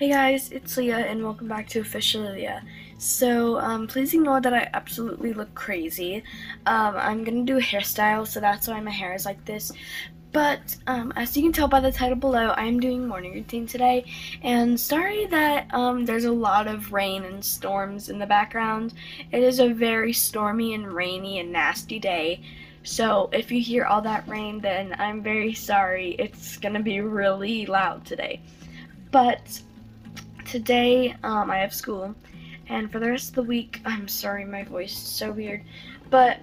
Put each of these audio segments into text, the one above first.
Hey guys, it's Leah and welcome back to Officially Leah. So, please ignore that I absolutely look crazy. I'm gonna do a hairstyle, so that's why my hair is like this. But, as you can tell by the title below, I am doing morning routine today. And sorry that there's a lot of rain and storms in the background. It is a very stormy and rainy and nasty day. So, if you hear all that rain, then I'm very sorry. It's gonna be really loud today. But today, I have school, and for the rest of the week, I'm sorry my voice is so weird, but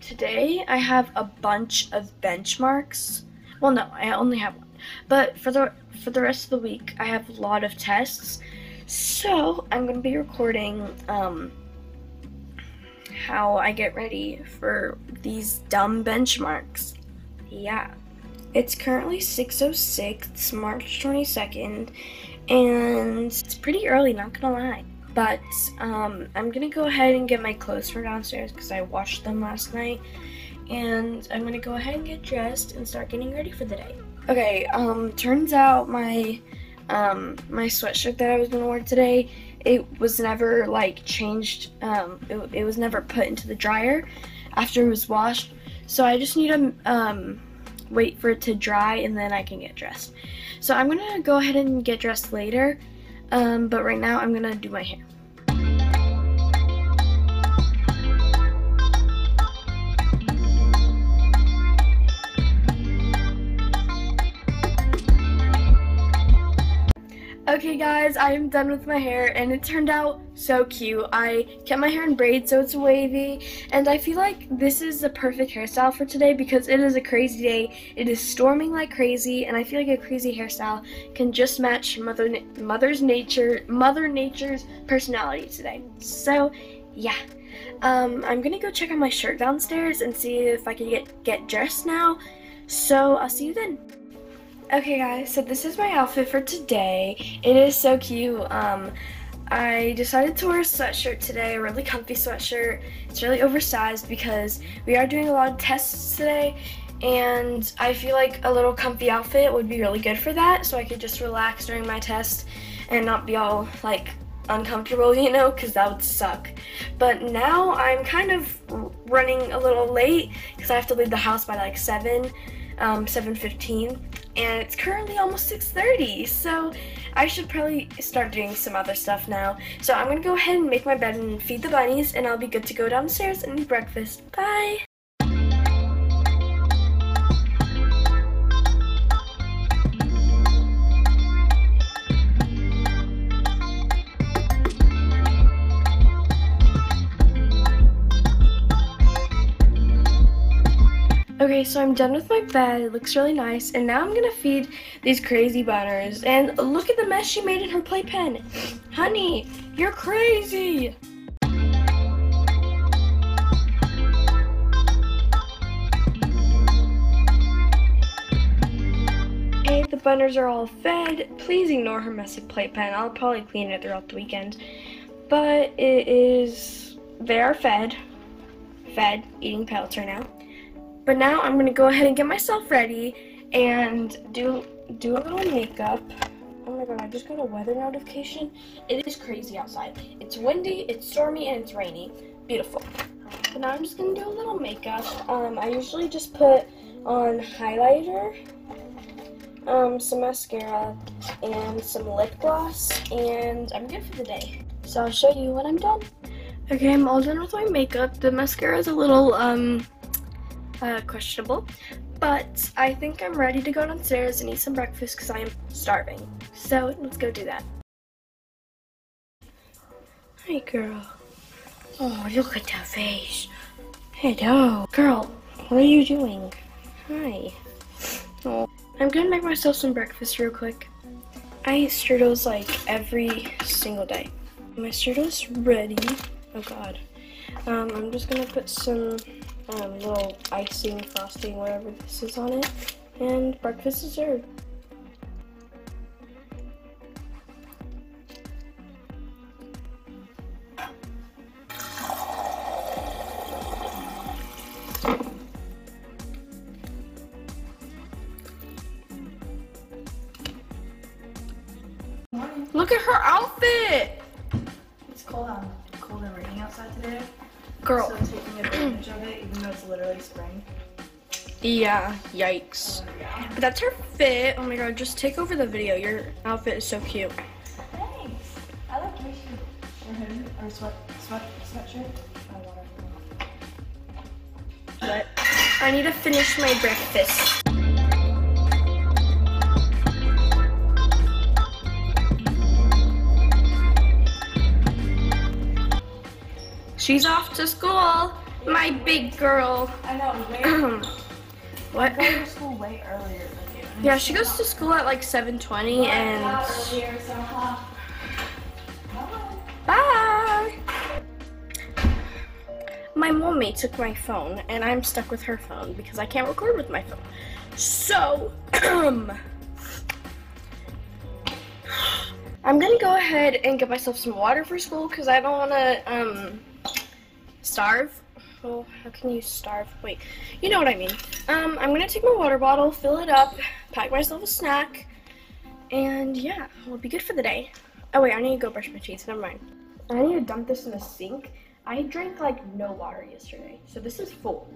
today I have a bunch of benchmarks. Well, no, I only have one, but for the rest of the week, I have a lot of tests, so I'm going to be recording how I get ready for these dumb benchmarks. Yeah. It's currently 6:06, March 22nd, and it's pretty early, not gonna lie. But I'm gonna go ahead and get my clothes from downstairs because I washed them last night, and I'm gonna go ahead and get dressed and start getting ready for the day. Okay, turns out my sweatshirt that I was gonna wear today, it was never like changed. It was never put into the dryer after it was washed, so I just need a wait for it to dry and then I can get dressed. So I'm gonna go ahead and get dressed later, but right now I'm gonna do my hair. Okay guys, I am done with my hair and it turned out so cute. I kept my hair in braids so it's wavy, and I feel like this is the perfect hairstyle for today because it is a crazy day. It is storming like crazy, and I feel like a crazy hairstyle can just match Mother Nature's personality today. So yeah, I'm gonna go check on my shirt downstairs and see if I can get dressed now. So I'll see you then. Okay guys, so this is my outfit for today. It is so cute. I decided to wear a sweatshirt today, a really comfy sweatshirt. It's really oversized because we are doing a lot of tests today, and I feel like a little comfy outfit would be really good for that, so I could just relax during my test and not be all like uncomfortable, you know, because that would suck. But now I'm kind of running a little late because I have to leave the house by like 7:15. And it's currently almost 6:30, so I should probably start doing some other stuff now. So I'm gonna go ahead and make my bed and feed the bunnies, and I'll be good to go downstairs and eat breakfast. Bye! Okay, so I'm done with my bed. It looks really nice, and now I'm gonna feed these crazy bunners. And look at the mess she made in her playpen. Honey, you're crazy. Hey, the bunners are all fed. Please ignore her messy playpen. I'll probably clean it throughout the weekend. But they are fed, eating pellets right now. But now I'm gonna go ahead and get myself ready and do a little makeup. Oh my god, I just got a weather notification. It is crazy outside. It's windy, it's stormy, and it's rainy. Beautiful. But now I'm just gonna do a little makeup. I usually just put on highlighter, some mascara, and some lip gloss, and I'm good for the day. So I'll show you when I'm done. Okay, I'm all done with my makeup. The mascara is a little questionable, but I think I'm ready to go downstairs and eat some breakfast because I am starving. So let's go do that. Hey girl. Oh, look at that face. Hello. Girl, what are you doing? Hi. Oh. I'm gonna make myself some breakfast real quick. I eat strudels like every single day. My strudel's ready. Oh god. I'm just gonna put some little icing, frosting, whatever this is on it, and breakfast is served. Look at her outfit. It's cold out. Cold and raining outside today. Girl. So taking advantage of it, even though it's literally spring. Yeah. Yikes. Yeah. But that's her fit. Oh my god. Just take over the video. Your outfit is so cute. Thanks. I like your shoe. Your hoodie or sweatshirt. But I need to finish my breakfast. She's off to school, my big girl. I know. What? I go to school way earlier than you. Yeah, she goes to school at like 7:20 and. Bye. My mommy took my phone, and I'm stuck with her phone because I can't record with my phone. So, I'm gonna go ahead and get myself some water for school because I don't want to starve. Well, how can you starve? Wait, you know what I mean. I'm gonna take my water bottle, fill it up, pack myself a snack, and yeah, we'll be good for the day. Oh wait, I need to go brush my teeth. Never mind. I need to dump this in the sink. I drank like no water yesterday, so this is full.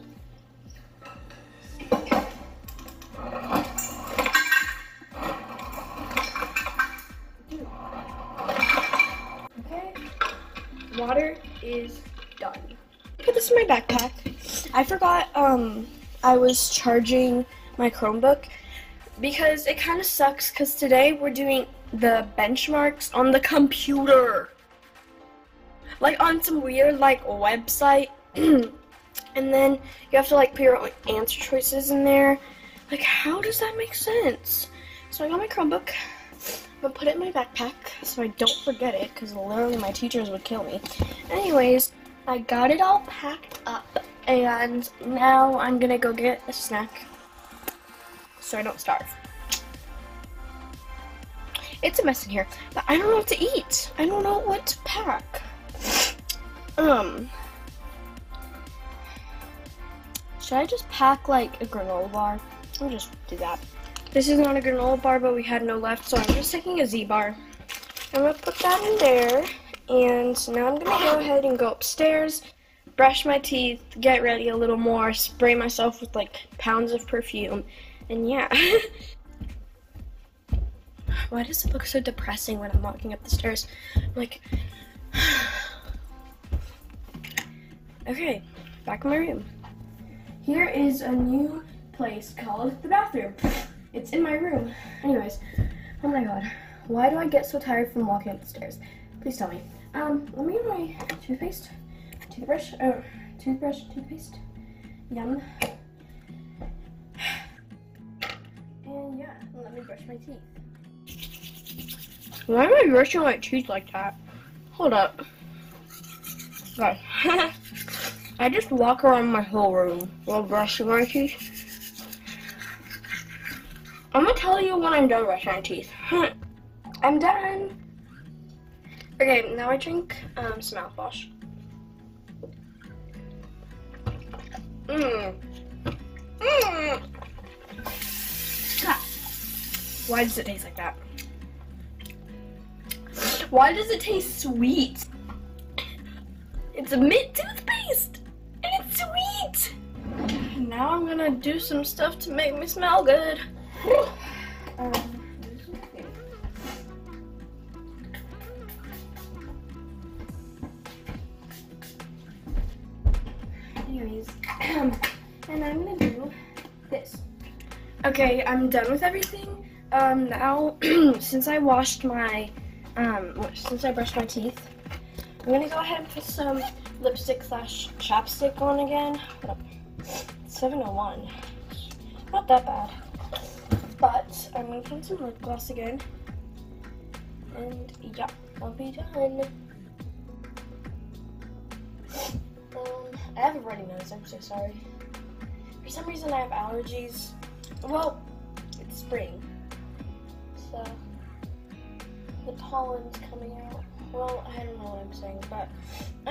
Okay, water is done. Put this in my backpack. I forgot I was charging my Chromebook because it kind of sucks because today we're doing the benchmarks on the computer. Like on some weird like website and then you have to like put your like, answer choices in there. Like how does that make sense? So I got my Chromebook. I'm gonna put it in my backpack so I don't forget it because literally my teachers would kill me. Anyways, I got it all packed up and now I'm gonna go get a snack so I don't starve. It's a mess in here, but I don't know what to eat. I don't know what to pack. Should I just pack like a granola bar? I'll just do that. This is not a granola bar, but we had no left, so I'm just taking a Z-bar. I'm gonna put that in there, and now I'm gonna go ahead and go upstairs, brush my teeth, get ready a little more, spray myself with like pounds of perfume, and yeah. Why does it look so depressing when I'm walking up the stairs? I'm like. Okay, back in my room. Here is a new place called the bathroom. It's in my room. Anyways, oh my god, why do I get so tired from walking up the stairs? Please tell me. Let me get my toothpaste, toothpaste. Yum. And yeah, let me brush my teeth. Why am I brushing my teeth like that? Hold up. Okay. I just walk around my whole room while brushing my teeth. I'm gonna tell you when I'm done brushing my teeth. I'm done. Okay, now I drink some mouthwash. God. Why does it taste like that? Why does it taste sweet? It's a mint toothpaste, and it's sweet. Now I'm gonna do some stuff to make me smell good. Anyways, and I'm gonna do this. Okay, I'm done with everything. Now since I washed my, since I brushed my teeth. I'm gonna go ahead and put some lipstick / chapstick on again. 701. Not that bad. But I'm gonna put some lip gloss again. And yeah, I'll be done. I have a runny nose, I'm so sorry. For some reason I have allergies. Well, it's spring. So the pollen's coming out. Well, I don't know what I'm saying, but I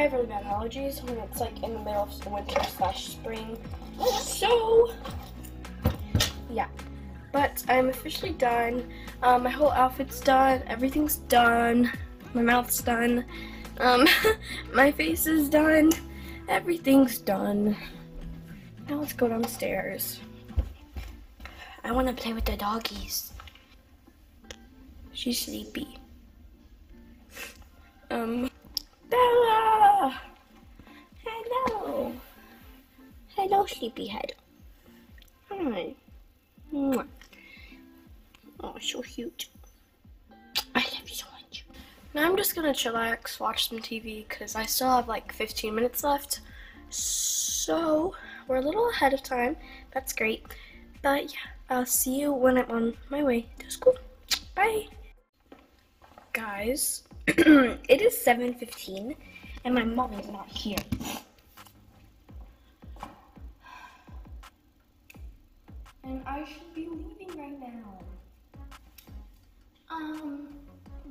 have really bad allergies when it's like in the middle of winter / spring. So yeah, but I'm officially done. My whole outfit's done, everything's done, my mouth's done, my face is done, everything's done. Now let's go downstairs. I want to play with the doggies. She's sleepy. Bella! Hello! Hello, sleepyhead. Hi. Mwah. Oh, so cute. I love you so much. Now I'm just gonna chillax, watch some TV, because I still have like 15 minutes left. So, we're a little ahead of time. That's great. But yeah, I'll see you when I'm on my way to school. Bye! Guys, it is 7:15 and my mom is not here. And I should be leaving right now.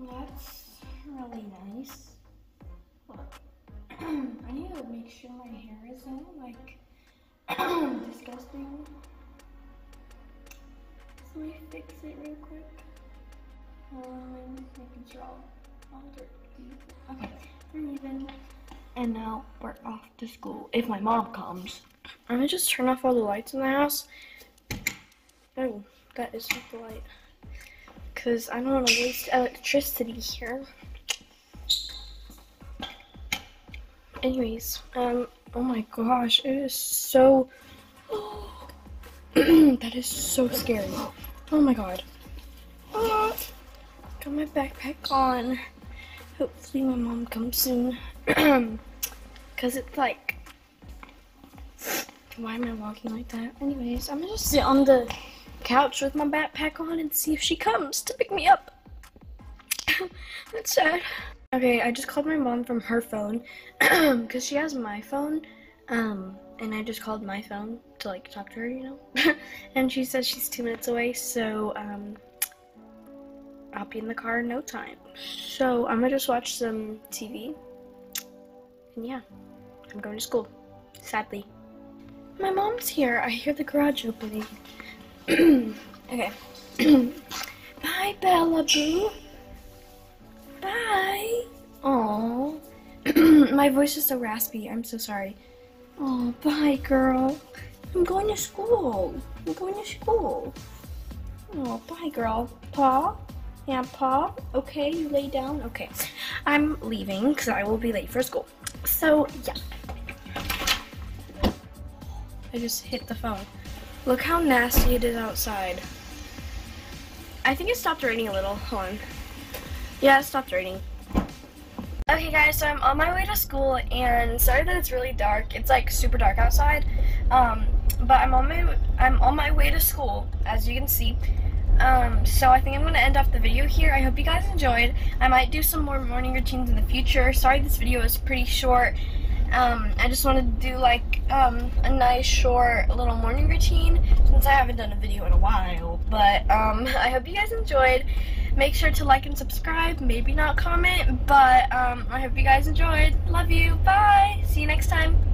That's really nice. Look, I need to make sure my hair isn't like disgusting. So let me fix it real quick. Making sure all dirty. Okay, we're leaving. And now we're off to school. If my mom comes, I'm gonna just turn off all the lights in the house. Oh, that is not the light. Because I don't want to waste electricity here. Anyways, oh my gosh, it is so. That is so scary. Oh my god. Oh, got my backpack on. Hopefully, my mom comes soon. Because it's like. Why am I walking like that? Anyways, I'm gonna just sit on the couch with my backpack on and see if she comes to pick me up. That's sad. Okay, I just called my mom from her phone because she has my phone, and I just called my phone to like talk to her, you know. And she says she's 2 minutes away, so I'll be in the car in no time. So I'm gonna just watch some TV, and yeah, I'm going to school, sadly. My mom's here. I hear the garage opening. Okay. Bye, Bella Boo. Bye. Aw. My voice is so raspy. I'm so sorry. Aw, bye, girl. I'm going to school. I'm going to school. Oh, bye, girl. Pa? Yeah, Pa? Okay, you lay down? Okay. I'm leaving because I will be late for school. So, yeah. I just hit the phone. Look how nasty it is outside. I think it stopped raining a little. Hold on. Yeah, it stopped raining. Okay guys, so I'm on my way to school, and sorry that it's really dark. It's like super dark outside. But I'm on my way to school, as you can see. So I think I'm gonna end off the video here. I hope you guys enjoyed. I might do some more morning routines in the future. Sorry this video is pretty short. I just wanted to do like a nice short little morning routine since I haven't done a video in a while, but I hope you guys enjoyed. Make sure to like and subscribe, maybe not comment, but I hope you guys enjoyed. Love you, bye, see you next time.